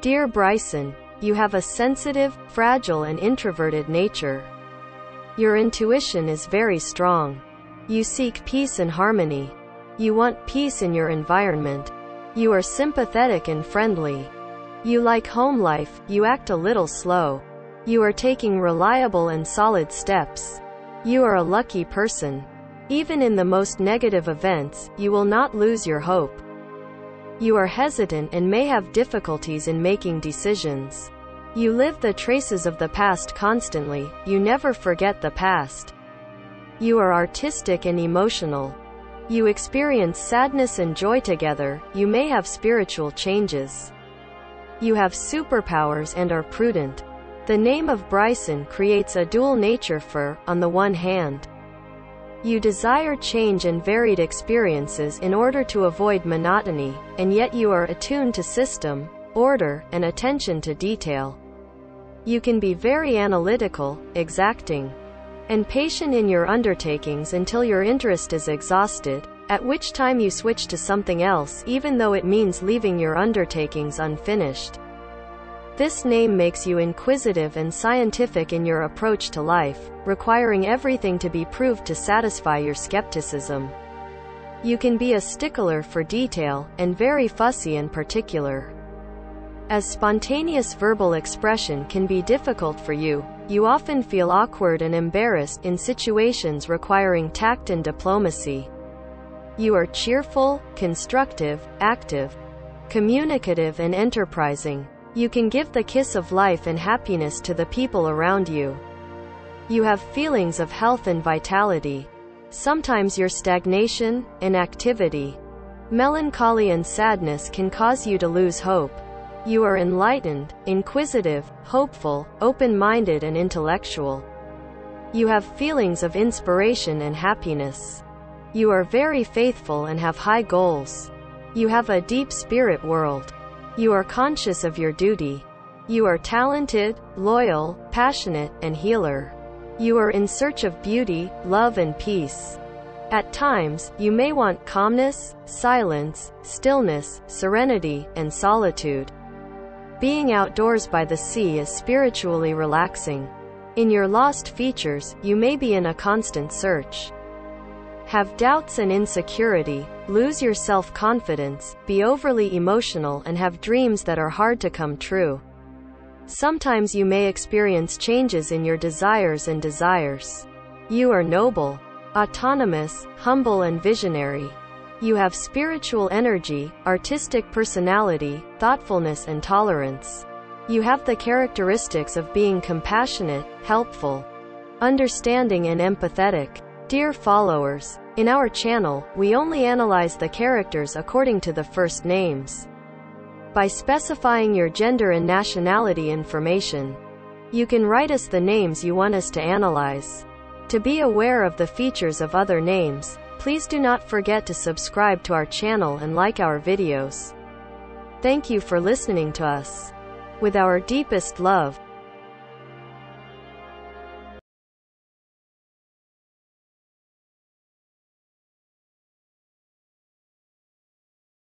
Dear Brycen, you have a sensitive, fragile and introverted nature. Your intuition is very strong. You seek peace and harmony. You want peace in your environment. You are sympathetic and friendly. You like home life. You act a little slow. You are taking reliable and solid steps. You are a lucky person. Even in the most negative events, you will not lose your hope. You are hesitant and may have difficulties in making decisions. You live the traces of the past constantly. You never forget the past. You are artistic and emotional. You experience sadness and joy together. You may have spiritual changes. You have superpowers and are prudent. The name of Brycen creates a dual nature for, on the one hand, you desire change and varied experiences in order to avoid monotony, and yet you are attuned to system, order, and attention to detail. You can be very analytical, exacting, and patient in your undertakings until your interest is exhausted, at which time you switch to something else even though it means leaving your undertakings unfinished. This name makes you inquisitive and scientific in your approach to life, requiring everything to be proved to satisfy your skepticism. You can be a stickler for detail, and very fussy and particular. As spontaneous verbal expression can be difficult for you, you often feel awkward and embarrassed in situations requiring tact and diplomacy. You are cheerful, constructive, active, communicative and enterprising. You can give the kiss of life and happiness to the people around you. You have feelings of health and vitality. Sometimes your stagnation, inactivity, melancholy and sadness can cause you to lose hope. You are enlightened, inquisitive, hopeful, open-minded and intellectual. You have feelings of inspiration and happiness. You are very faithful and have high goals. You have a deep spirit world. You are conscious of your duty. You are talented, loyal, passionate, and healer. You are in search of beauty, love, and peace. At times, you may want calmness, silence, stillness, serenity, and solitude. Being outdoors by the sea is spiritually relaxing. In your lost features, you may be in a constant search. Have doubts and insecurity, lose your self-confidence, be overly emotional and have dreams that are hard to come true. Sometimes you may experience changes in your desires. You are noble, autonomous, humble and visionary. You have spiritual energy, artistic personality, thoughtfulness and tolerance. You have the characteristics of being compassionate, helpful, understanding and empathetic. Dear followers, in our channel, we only analyze the characters according to the first names. By specifying your gender and nationality information, you can write us the names you want us to analyze. To be aware of the features of other names, please do not forget to subscribe to our channel and like our videos. Thank you for listening to us. With our deepest love.